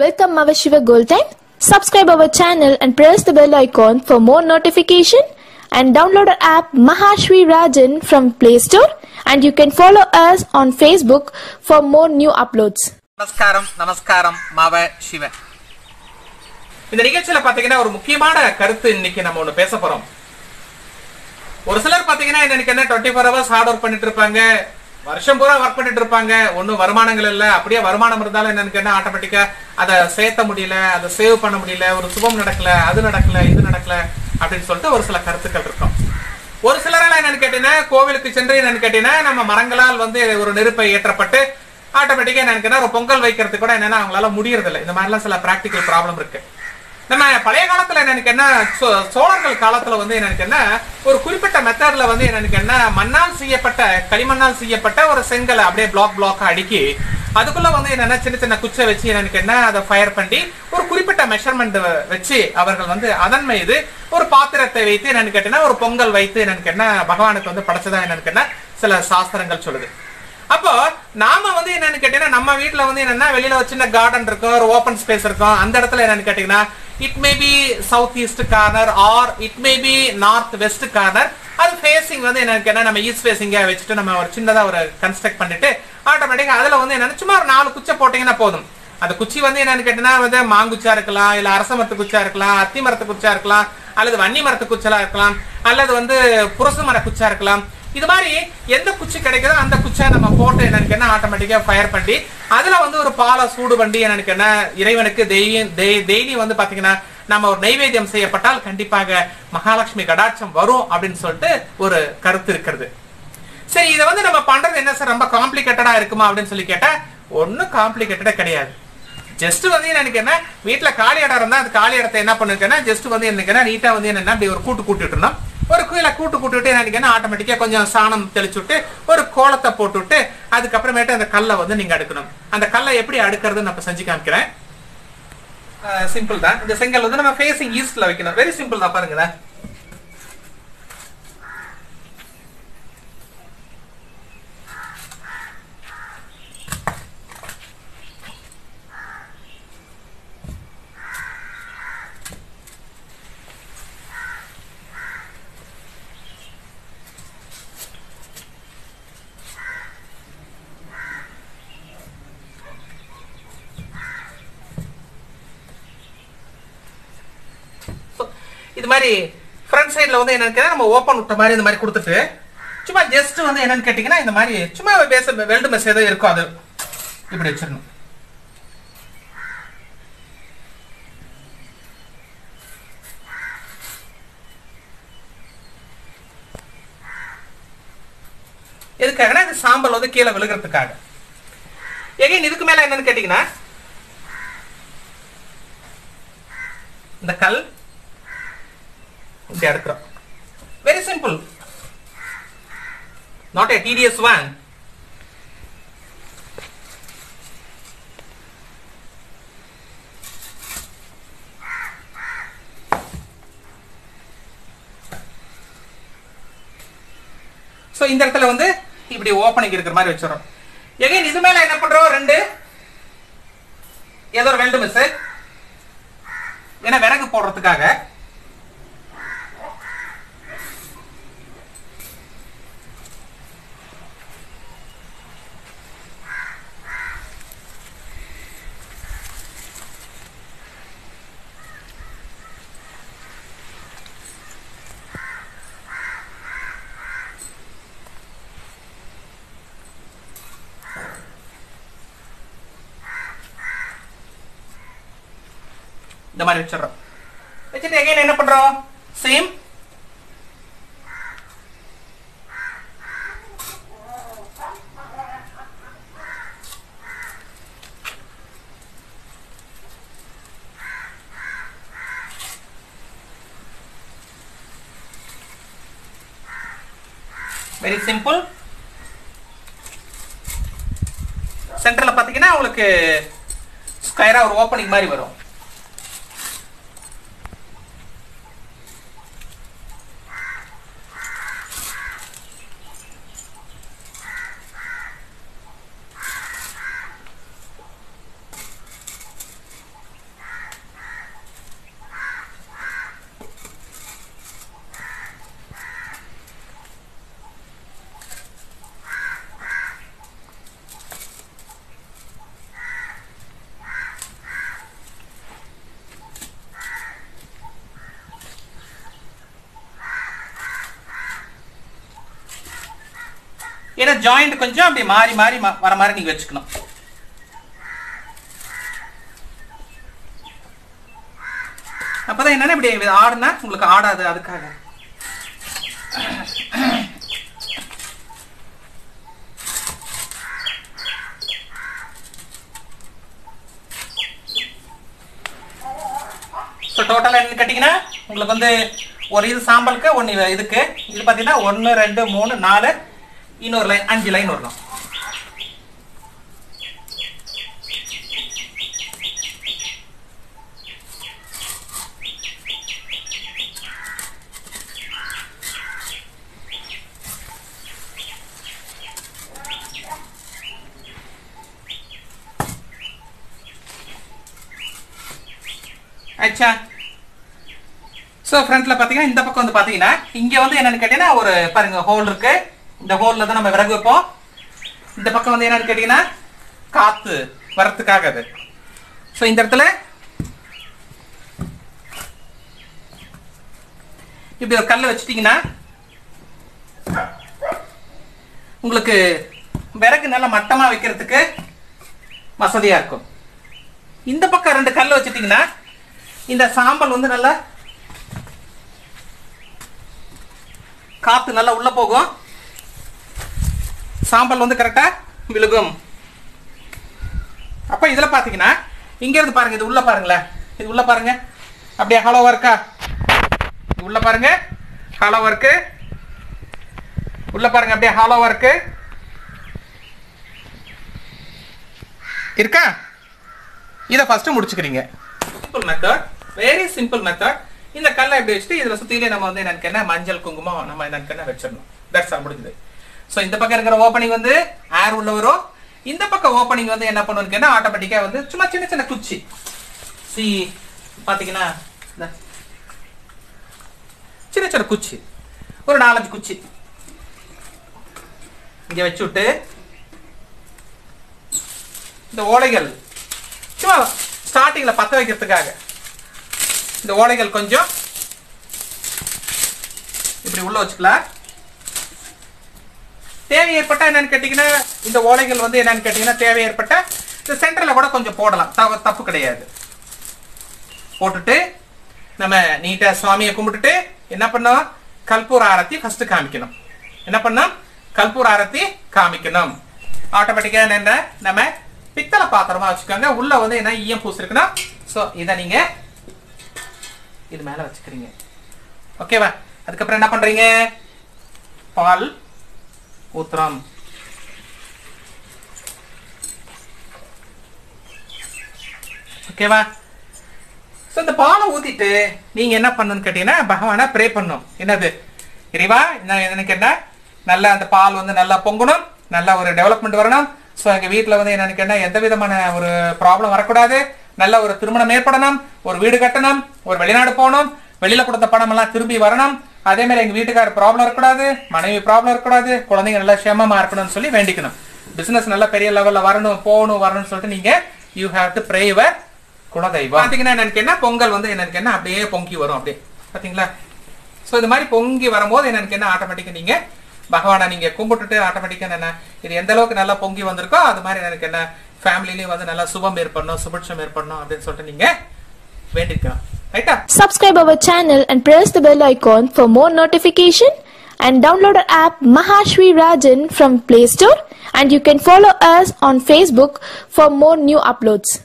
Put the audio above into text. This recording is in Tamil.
Welcome Mavasiva Gold Time. Subscribe our channel and press the bell icon for more notification, and download our app Mahasreerajhan from Play Store, and you can follow us on Facebook for more new uploads. Namaskaram Mavasiva. இந்த நிகழ்ச்சியில பாத்தீங்கன்னா ஒரு முக்கியமான கருத்து இன்னைக்கு நம்ம ஒன்னு பேச போறோம். ஒரு சிலர் பாத்தீங்கன்னா இன்னைக்கு என்ன 24 hours ஹார்ட் வர்க் பண்ணிட்டு இருப்பாங்க. வருஷம் பூரா வர்க் பண்ணிட்டு இருப்பாங்க. ஒண்ணும் வருமானங்கள் இல்ல. அப்படியே வருமானம் இருந்தாலும் என்னன்னு என்ன ஆட்டோமேட்டிக்கா அதை சேர்த்த முடியல, அதை சேவ் பண்ண முடியல, ஒரு சுபம் நடக்கல, அது நடக்கல, இது நடக்கல அப்படின்னு சொல்லிட்டு ஒரு சில கருத்துக்கள் இருக்கும். ஒரு சிலரால என்னன்னு கேட்டீங்கன்னா கோவிலுக்கு சென்று என்னன்னு கேட்டீங்கன்னா நம்ம மரங்களால் வந்து ஒரு நெருப்பை ஏற்றப்பட்டு ஆட்டோமேட்டிக்கா என்னன்னு ஒரு பொங்கல் வைக்கிறது கூட என்னன்னா அவங்களால முடியறதில்லை. இந்த மாதிரிலாம் சில பிராக்டிக்கல் ப்ராப்ளம் இருக்கு. நம்ம பழைய காலத்துல என்னன்னு என்ன சோழர்கள் காலத்துல வந்து என்னன்னு என்ன ஒரு குறிப்பிட்ட மெத்தட்ல வந்து என்னன்னு என்ன மண்ணால் செய்யப்பட்ட களிமண்ணால் செய்யப்பட்ட ஒரு செங்கலை அப்படியே பிளாக் பிளாக் அடுக்கி அதுக்குள்ள வந்து என்னன்னா சின்ன சின்ன குச்சை வச்சு என்னன்னு என்ன அதை ஃபயர் பண்ணி ஒரு குறிப்பிட்ட மெஷர்மெண்ட் வச்சு அவர்கள் வந்து அதன் மீது ஒரு பாத்திரத்தை வைத்து என்னன்னு கேட்டீங்கன்னா ஒரு பொங்கல் வைத்து என்னன்னு என்ன பகவானுக்கு வந்து படைச்சதா என்னன்னு என்ன சில சாஸ்திரங்கள் சொல்லுது. அப்போ நாம வந்து என்னன்னு கேட்டீங்கன்னா நம்ம வீட்டுல வந்து என்னன்னா வெளியில ஒரு சின்ன கார்டன் இருக்கும், ஒரு ஓப்பன் ஸ்பேஸ் இருக்கும். அந்த இடத்துல என்னன்னு கேட்டீங்கன்னா it may be southeast corner or it may be northwest corner. அது ஃபேசிங் வந்து எனக்கு என்ன நம்ம ஈஸ்ட் ஃபேசிங்கா வச்சுட்டு நம்ம ஒரு சின்னதா ஒரு கன்ஸ்ட்ரக்ட் பண்ணிட்டு ஆட்டோமேட்டிக்கா அதுல வந்து என்ன சும்மா ஒரு 4 குச்சை போட்டீங்கன்னா போதும். அந்த குச்சி வந்து என்னன்னு கேட்டீங்கன்னா வந்து மாங்குச்சா இருக்கலாம், இல்ல அரச மரத்து குச்சா இருக்கலாம், அத்தி மரத்து குச்சா இருக்கலாம், அல்லது வன்னி மரத்து குச்சலா இருக்கலாம், அல்லது வந்து புரசு மர குச்சா இருக்கலாம். இது மாதிரி எந்த குச்சி கிடைக்குதோ அந்த குச்சை நம்ம போட்டு என்னன்னு என்ன ஆட்டோமேட்டிக்கா ஃபயர் பண்ணி அதுல வந்து ஒரு பாலை சூடு பண்ணி என்னன்னு என்ன இறைவனுக்கு டெய்லி வந்து பாத்தீங்கன்னா நம்ம ஒரு நைவேத்தியம் செய்யப்பட்டால் கண்டிப்பாக மகாலட்சுமி கடாட்சம் வரும் அப்படின்னு சொல்லிட்டு ஒரு கருத்து இருக்கிறது. சரி, இதை வந்து நம்ம பண்றது என்ன சார் ரொம்ப காம்ப்ளிகேட்டடா இருக்குமா அப்படின்னு சொல்லி கேட்டா ஒன்னும் காம்ப்ளிகேட்டடா கிடையாது. ஜஸ்ட் வந்து எனக்கு என்ன வீட்டுல காலி இடம் இருந்தா அந்த காலி இடத்தை என்ன பண்ணிருக்கேன்னா ஜஸ்ட் வந்து எனக்கு என்ன நீட்டா வந்து என்னன்னா அப்படி ஒரு கூட்டுட்டு இருந்தோம். ஒரு கீழே கூட்டுட்டு என்ன ஆட்டோமேட்டிக்கா கொஞ்சம் சாணம் தெளிச்சுட்டு ஒரு கோலத்தை போட்டுட்டு அதுக்கப்புறமேட்டு அந்த கல்லை வந்து நீங்க அடுக்கணும். அந்த கல்லை எப்படி அடுக்கிறதுன்னு நம்ம செஞ்சு காமிக்கிறேன். சிம்பிள் தான். இந்த செங்கல் வந்து நம்ம ஃபேசிங் ஈஸ்ட்ல வைக்கணும். வெரி சிம்பிள் தான். பாருங்க இது மாதிரி ஃப்ரண்ட் சைடில் வந்து என்னன்னு கேட்டால் நம்ம ஓப்பன் விட்ட மாதிரி இந்த மாதிரி கொடுத்துட்டு சும்மா ஜஸ்ட் வந்து என்னன்னு கேட்டிங்கன்னா இந்த மாதிரி சும்மா பேச வெல்டு மெஸ் ஏதோ இருக்கும் அது இப்படி வச்சிடணும். எதுக்காகனா இந்த சாம்பல் வந்து கீழே விழுகிறதுக்காக. எகைன் இதுக்கு மேலே என்னன்னு கேட்டிங்கன்னா இந்த கல் அடுக்கிறோம். Very simple, not a DTS one. So இந்த இடத்துல வந்து இப்படி ஓபனிங் இருக்கிற மாதிரி வச்சிரோம். எகைன் இது மேல என்ன பண்றோம் ரெண்டு ஏதோ ஒரு வெல்டு மிஸ் ஏன்னா விறகு போடுறதுக்காக. இந்த மாதிரி வச்சிடறோம். வச்சுட்டு எகைன் என்ன பண்றோம் சேம் வெரி சிம்பிள். சென்டர்ல பாத்தீங்கன்னா உங்களுக்கு ஸ்கொயரா ஒரு ஓப்பனிங் மாதிரி வரும். ஏன்னா ஜாயிண்ட் கொஞ்சம் அப்படி மாறி மாறி வர மாதிரி நீங்க வெச்சுக்கணும். அப்பதான் என்னன்னா இப்படி ஆடுனா உங்களுக்கு ஆடாது. அதுக்காக டோட்டலா என்ன கேட்டீங்கன்னா உங்களுக்கு வந்து ஒரு இது சாம்பலுக்கு ஒன்று இதுக்கு இது பார்த்தீங்கன்னா 1 2 3 4 இன்னொரு லைன் 5 லைன் வரணும். அச்சா சோ ஃப்ரண்ட்ல பாத்தீங்கன்னா இந்த பக்கம் வந்து பாத்தீங்கன்னா இங்க வந்து என்னன்னு கேட்டீங்கன்னா ஒரு பாருங்க ஹோல் இருக்கு. இந்த ஹோல்ல தான் நம்ம விறகு வைப்போம். இந்த பக்கம் வந்து என்னன்னு கேட்டீங்கன்னா காத்து வரதுக்காக அது. சோ இந்த இடத்துல இப்படி ஒரு கல்லை வச்சுட்டீங்கன்னா உங்களுக்கு விறகு நல்லா மட்டமா வைக்கிறதுக்கு வசதியா இருக்கும். இந்த பக்கம் 2 கல் வச்சுட்டீங்கன்னா இந்த சாம்பல் வந்து நல்லா காத்து நல்லா உள்ள போகும். சாம்பல் வந்து கரெக்டா விழுகும். அப்ப இதுல பாத்தீங்கன்னா இங்க இருந்து பாருங்க, இது உள்ள பாருங்களேன், இது உள்ள பாருங்க அப்படியே ஹாலோவா இருக்கா, இது உள்ள பாருங்க ஹாலோவா இருக்கு, உள்ள பாருங்க அப்படியே ஹாலோவா இருக்கு இருக்கா. இதை ஃபர்ஸ்ட் முடிச்சுக்கிறீங்க. Simple method, very simple method. இந்த கல்லை எப்படி வச்சுட்டு இதில் சுற்றிலே நம்ம வந்து எனக்கு என்ன மஞ்சள் குங்குமம் நம்ம எனக்கு என்ன வச்சிடணும். தட்ஸ் ஆல் முடிஞ்சது. ஸோ இந்த பக்கம் இருக்கிற ஓப்பனிங் வந்து ஏர் உள்ள வரும். இந்த பக்கம் ஓப்பனிங் வந்து என்ன பண்ணுவோன்னு கேட்டால் ஆட்டோமேட்டிக்காக வந்து சும்மா சின்ன சின்ன குச்சி சி பார்த்தீங்கன்னா சின்ன சின்ன குச்சி ஒரு 4-5 குச்சி இங்கே வச்சு விட்டு இந்த ஓலைகள் சும்மா ஸ்டார்டிங்ல பத்த வைக்கிறதுக்காக இந்த ஓலைகள் கொஞ்சம் இப்படி உள்ள வச்சுக்கலாம். தேவை ஏற்பட்டா என்னன்னு கேட்டீங்கன்னா இந்த ஓலைகள் வந்து என்னன்னு கேட்டீங்கன்னா தேவை ஏற்பட்ட இந்த சென்டர்ல கூட கொஞ்சம் போடலாம், தப்பு கிடையாது. போட்டுட்டு நம்ம நீட்டா சுவாமியை கும்பிட்டுட்டு என்ன பண்ணோம், கல்பூர் ஆரத்தி ஃபர்ஸ்ட் காமிக்கணும். என்ன பண்ணோம், கல்பூர் ஆரத்தி காமிக்கணும். ஆட்டோமேட்டிக்கா என்ன நம்ம பித்தளை பாத்திரமா வச்சுக்கோங்க. உள்ள வந்து என்ன ஈயம் பூசிருக்குன்னா ஸோ இதை நீங்க இது மேல வச்சுக்கிறீங்க. ஓகேவா? அதுக்கப்புறம் என்ன பண்றீங்க, பால் ஊத்துறோம். ஓகேவா? ஸோ இந்த பாலை ஊத்திட்டு நீங்க என்ன பண்ணணும்னு கேட்டீங்கன்னா பகவானா ப்ரே பண்ணும். என்னது, இறைவா எனக்கு என்ன நல்லா அந்த பால் வந்து நல்லா பொங்கணும், நல்லா ஒரு டெவலப்மெண்ட் வரணும். ஸோ எங்கள் வீட்டில் வந்து என்னன்னு கேட்டால் எந்த விதமான ஒரு ப்ராப்ளம் வரக்கூடாது, நல்ல ஒரு திருமணம் ஏற்படணும், ஒரு வீடு கட்டணும், ஒரு வெளிநாடு போகணும், வெளியில் கொடுத்த பணமெல்லாம் திரும்பி வரணும், அதேமாதிரி எங்கள் வீட்டுக்கார ப்ராப்ளம் இருக்கக்கூடாது, மனைவி ப்ராப்ளம் இருக்கக்கூடாது, குழந்தைங்க நல்லா சேமமாக இருக்கணும்னு சொல்லி வேண்டிக்கணும். பிஸ்னஸ் நல்லா பெரிய லெவலில் வரணும், போகணும் வரணும்னு சொல்லிட்டு நீங்கள் you have to pray your குலதெய்வம். பார்த்தீங்கன்னா என்னன்னு கேட்டால் பொங்கல் வந்து என்னன்னு கேட்டால் அப்படியே பொங்கி வரும். அப்படியே பார்த்தீங்களா? ஸோ இது மாதிரி பொங்கி வரும்போது என்னன்னு கேட்டால் ஆட்டோமேட்டிக்காக நீங்கள் பகவானை நீங்கள் கும்பிட்டுட்டு ஆட்டோமேட்டிக்காக என்ன இது எந்த அளவுக்கு நல்லா பொங்கி வந்திருக்கோ அது மாதிரி எனக்கு என்ன ஃபேமிலிலையும் வந்து நல்லா சுபம் ஏற்படணும், சுபிட்சம் ஏற்படணும் அப்படின்னு சொல்லிட்டு நீங்கள் வேண்டிக்கலாம். ரைட்டா? Subscribe our channel and press the bell icon for more notification and download our app Mahasreerajhan from Play Store and you can follow us on Facebook for more new uploads.